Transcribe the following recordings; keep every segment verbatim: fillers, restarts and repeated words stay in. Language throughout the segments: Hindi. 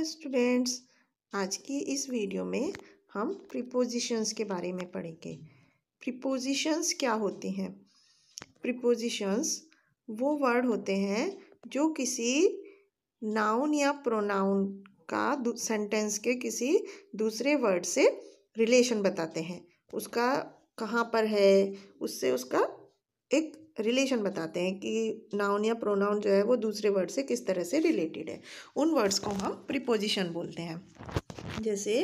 हेलो स्टूडेंट्स, आज की इस वीडियो में हम प्रीपोजिशंस के बारे में पढ़ेंगे। प्रीपोजिशंस क्या होती हैं? प्रीपोजिशंस वो वर्ड होते हैं जो किसी नाउन या प्रोनाउन का सेंटेंस के किसी दूसरे वर्ड से रिलेशन बताते हैं, उसका कहाँ पर है उससे उसका एक रिलेशन बताते हैं कि नाउन या प्रोनाउन जो है वो दूसरे वर्ड से किस तरह से रिलेटेड है। उन वर्ड्स को हम प्रीपोजिशन बोलते हैं। जैसे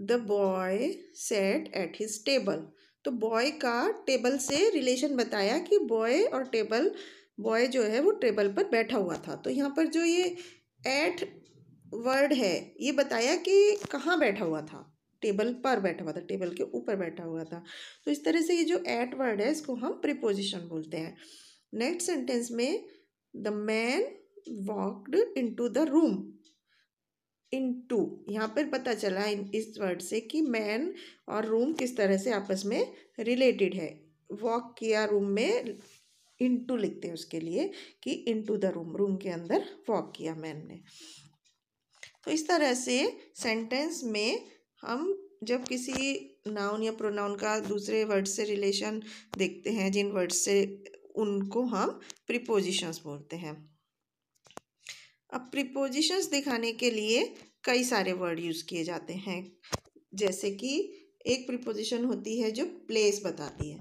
the boy sat at his table, तो बॉय का टेबल से रिलेशन बताया कि बॉय और टेबल, बॉय जो है वो टेबल पर बैठा हुआ था। तो यहाँ पर जो ये एट वर्ड है ये बताया कि कहाँ बैठा हुआ था, टेबल पर बैठा हुआ था, टेबल के ऊपर बैठा हुआ था। तो इस तरह से ये जो एट वर्ड है इसको हम प्रीपोजिशन बोलते हैं। नेक्स्ट सेंटेंस में the man walked into the room, into यहाँ पर पता चला इस वर्ड से कि मैन और रूम किस तरह से आपस में रिलेटेड है। वॉक किया रूम में, इनटू लिखते हैं उसके लिए कि इनटू द रूम, रूम के अंदर वॉक किया मैन ने। तो इस तरह से सेंटेंस में हम जब किसी नाउन या प्रोनाउन का दूसरे वर्ड से रिलेशन देखते हैं, जिन वर्ड से, उनको हम प्रीपोजिशंस बोलते हैं। अब प्रीपोजिशंस दिखाने के लिए कई सारे वर्ड यूज़ किए जाते हैं। जैसे कि एक प्रीपोजिशन होती है जो प्लेस बताती है,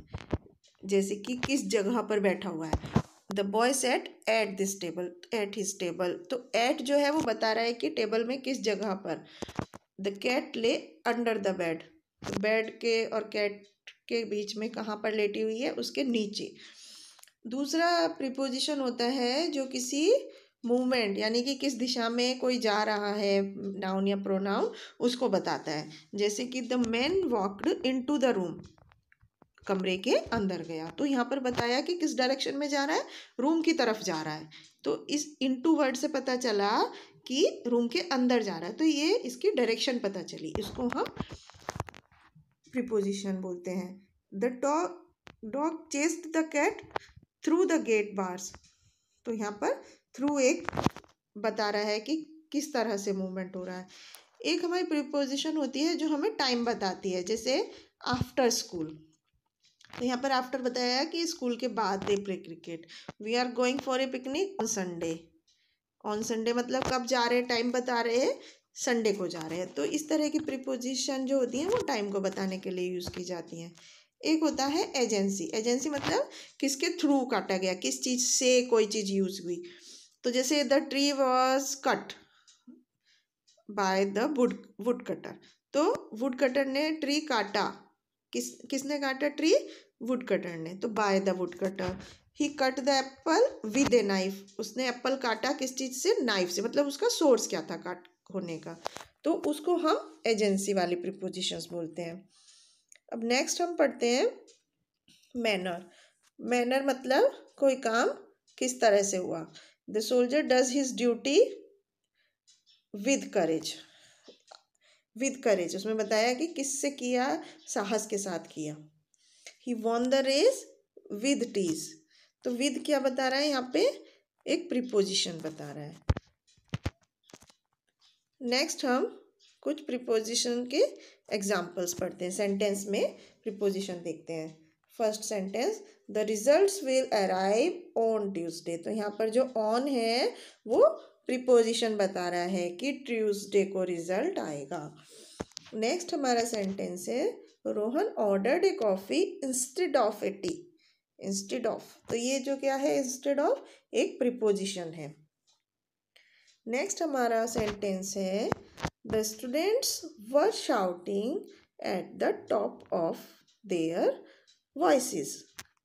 जैसे कि किस जगह पर बैठा हुआ है। The boy sat at this table, at his table, तो एट जो है वो बता रहा है कि टेबल में किस जगह पर। The cat lay under the bed, bed के और कैट के बीच में कहाँ पर लेटी हुई है, उसके नीचे। दूसरा प्रीपोजिशन होता है जो किसी मूवमेंट यानी कि किस दिशा में कोई जा रहा है, नाउन या प्रोनाउन, उसको बताता है। जैसे कि the man walked into the room, कमरे के अंदर गया, तो यहाँ पर बताया कि किस डायरेक्शन में जा रहा है, रूम की तरफ जा रहा है। तो इस इनटू वर्ड से पता चला कि रूम के अंदर जा रहा है, तो ये इसकी डायरेक्शन पता चली, इसको हम प्रीपोजिशन बोलते हैं। The dog dog chased the cat through the gate bars, तो यहाँ पर थ्रू एक बता रहा है कि किस तरह से मूवमेंट हो रहा है। एक हमारी प्रीपोजिशन होती है जो हमें टाइम बताती है, जैसे आफ्टर स्कूल, तो यहाँ पर आफ्टर बताया कि स्कूल के बाद they play cricket. We are going for a picnic on Sunday, on Sunday मतलब कब जा रहे हैं, टाइम बता रहे हैं, संडे को जा रहे हैं। तो इस तरह की प्रीपोजिशन जो होती है वो टाइम को बताने के लिए यूज़ की जाती हैं। एक होता है एजेंसी, एजेंसी मतलब किसके थ्रू काटा गया, किस चीज़ से कोई चीज़ यूज़ हुई। तो जैसे the tree was cut by the wood wood cutter, तो वुड कटर ने ट्री काटा, किस किसने काटा ट्री, वुड कटर ने, तो by the wood cutter. He cut the apple with a knife, उसने एप्पल काटा किस चीज़ से, नाइफ से, मतलब उसका सोर्स क्या था काट होने का, तो उसको हम एजेंसी वाली प्रीपोजिशंस बोलते हैं। अब नेक्स्ट हम पढ़ते हैं मैनर, मैनर मतलब कोई काम किस तरह से हुआ। The soldier does his duty with courage, with courage उसमें बताया कि किससे किया, साहस के साथ किया। He won the race with ease, तो विद क्या बता रहा है, यहाँ पे एक प्रीपोजिशन बता रहा है। नेक्स्ट हम कुछ प्रीपोजिशन के एग्जाम्पल्स पढ़ते हैं, सेंटेंस में प्रीपोजिशन देखते हैं। First sentence the results will arrive on Tuesday, तो यहाँ पर जो ऑन है वो प्रीपोजिशन बता रहा है कि ट्यूसडे को रिजल्ट आएगा। नेक्स्ट हमारा सेंटेंस है Rohan ordered a coffee instead of a tea, instead of, तो ये जो क्या है, इंस्टेड ऑफ एक प्रीपोजिशन है। नेक्स्ट हमारा सेंटेंस है the students were shouting at the top of their voices,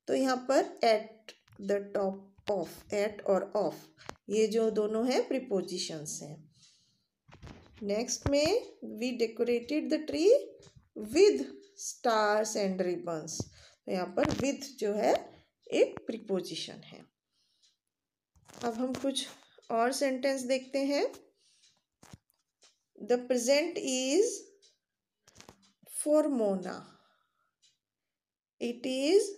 तो यहाँ पर at the top of, at और ऑफ, ये जो दोनों हैं प्रीपोजिशंस हैं। नेक्स्ट में we decorated the tree with stars and ribbons, तो यहाँ पर विद जो है एक प्रीपोजिशन है। अब हम कुछ और सेंटेंस देखते हैं। The present is for Mona, it is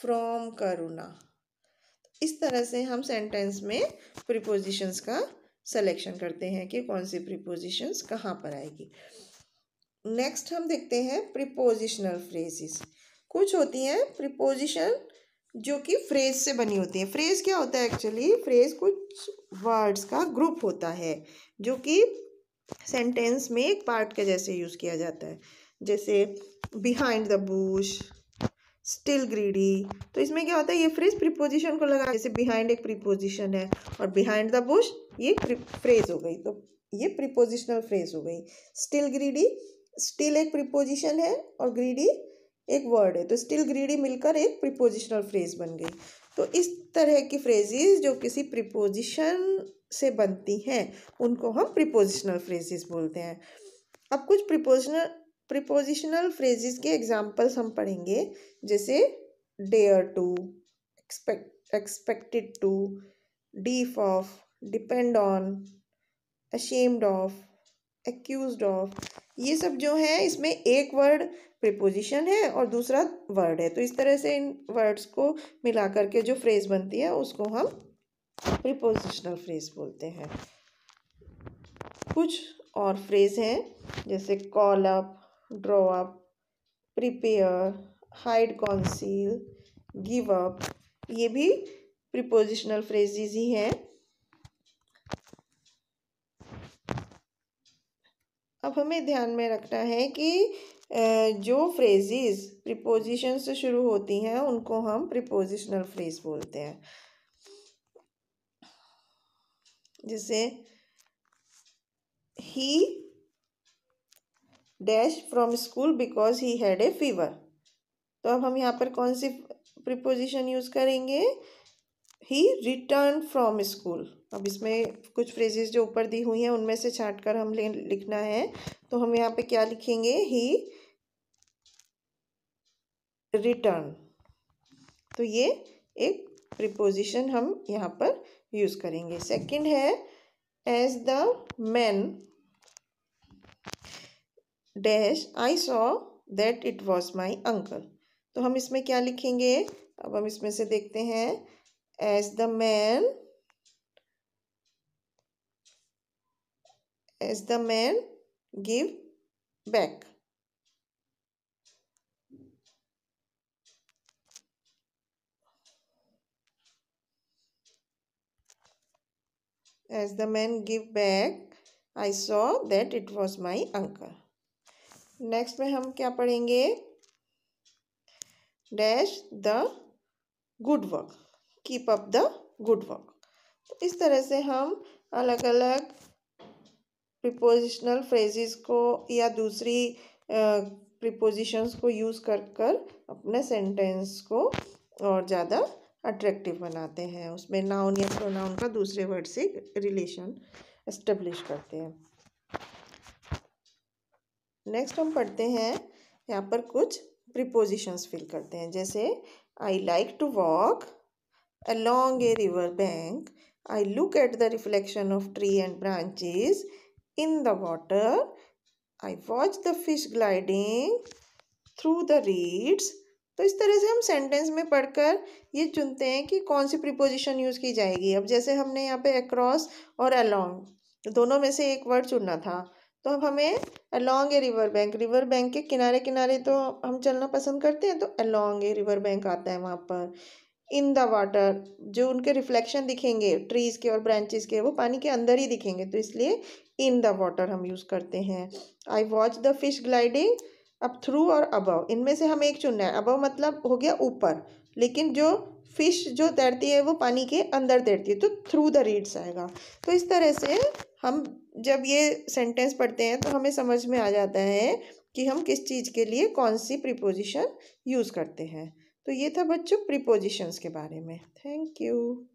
from Karuna. इस तरह से हम सेंटेंस में प्रीपोजिशंस का सिलेक्शन करते हैं कि कौन सी प्रीपोजिशंस कहाँ पर आएगी। नेक्स्ट हम देखते हैं प्रीपोजिशनल फ्रेजेस। कुछ होती हैं प्रीपोजिशन जो कि फ्रेज से बनी होती है। फ्रेज क्या होता है एक्चुअली? फ्रेज कुछ वर्ड्स का ग्रुप होता है जो कि सेंटेंस में एक पार्ट के जैसे यूज़ किया जाता है। जैसे behind the bush, still greedy. तो इसमें क्या होता है, ये फ्रेज प्रीपोजिशन को लगा। जैसे बिहाइंड एक प्रीपोजिशन है और बिहाइंड द बुश ये फ्रेज हो गई, तो ये प्रीपोजिशनल फ्रेज हो गई। स्टिल ग्रीडी, स्टिल एक प्रीपोजिशन है और ग्रीडी एक वर्ड है, तो स्टिल ग्रीडी मिलकर एक प्रीपोजिशनल फ्रेज बन गई। तो इस तरह की फ्रेजेस जो किसी प्रीपोजिशन से बनती हैं उनको हम प्रीपोजिशनल फ्रेजेस बोलते हैं। अब कुछ प्रीपोजिशनल प्रीपोजिशनल फ्रेजेस के एग्जांपल्स हम पढ़ेंगे, जैसे dare to, expect expected to, deaf of, depend on, ashamed of, accused of. ये सब जो है इसमें एक वर्ड प्रीपोजिशन है और दूसरा वर्ड है, तो इस तरह से इन वर्ड्स को मिला करके जो फ्रेज बनती है उसको हम प्रीपोजिशनल फ्रेज बोलते हैं। कुछ और फ्रेज हैं जैसे call up, draw up, prepare, hide, conceal, give up. ये भी प्रीपोजिशनल फ्रेजेस ही हैं। अब हमें ध्यान में रखना है कि जो फ्रेजेस प्रीपोजिशन से शुरू होती हैं उनको हम प्रीपोजिशनल फ्रेज बोलते हैं। जैसे he dash from school because he had a fever. तो अब हम यहाँ पर कौन सी प्रीपोजिशन यूज़ करेंगे? He return from school. अब इसमें कुछ फ्रेजेस जो ऊपर दी हुई हैं उनमें से छाट कर हम लिखना है, तो हम यहाँ पे क्या लिखेंगे? He return. तो ये एक प्रीपोजिशन हम यहाँ पर यूज़ करेंगे। सेकंड है as the man dash I saw that it was my uncle. तो हम इसमें क्या लिखेंगे? अब हम इसमें से देखते हैं as the man as the man give back। as the man give back I saw that it was my uncle। Next में हम क्या पढ़ेंगे? dash the good work, keep up the good work. तो इस तरह से हम अलग अलग प्रीपोजिशनल फ्रेजेस को या दूसरी प्रीपोजिशंस को यूज़ कर कर अपने सेंटेंस को और ज़्यादा अट्रैक्टिव बनाते हैं। उसमें नाउन या प्रोनाउन का दूसरे वर्ड से रिलेशन एस्टेब्लिश करते हैं। नेक्स्ट हम पढ़ते हैं यहाँ पर कुछ प्रीपोजिशंस फिल करते हैं, जैसे I like to walk along a river bank, I look at the reflection of tree and branches in the water, I watch the fish gliding through the reeds। तो इस तरह से हम सेंटेंस में पढ़कर ये चुनते हैं कि कौन सी प्रीपोजिशन यूज़ की जाएगी। अब जैसे हमने यहाँ पे across और along दोनों में से एक वर्ड चुनना था, तो अब हमें along a river bank, river bank के किनारे किनारे तो हम चलना पसंद करते हैं, तो along a river bank आता है वहाँ पर। इन द वाटर, जो उनके रिफ्लेक्शन दिखेंगे ट्रीज़ के और ब्रांचेस के वो पानी के अंदर ही दिखेंगे, तो इसलिए इन द वाटर हम यूज़ करते हैं। I watch the fish gliding, अब थ्रू और अबव इनमें से हमें एक चुनना है। अबव मतलब हो गया ऊपर, लेकिन जो फिश जो तैरती है वो पानी के अंदर तैरती है, तो थ्रू द रीड्स आएगा। तो इस तरह से हम जब ये सेंटेंस पढ़ते हैं तो हमें समझ में आ जाता है कि हम किस चीज़ के लिए कौन सी प्रीपोजिशन यूज़ करते हैं। तो ये था बच्चों प्रीपोजिशंस के बारे में। Thank you.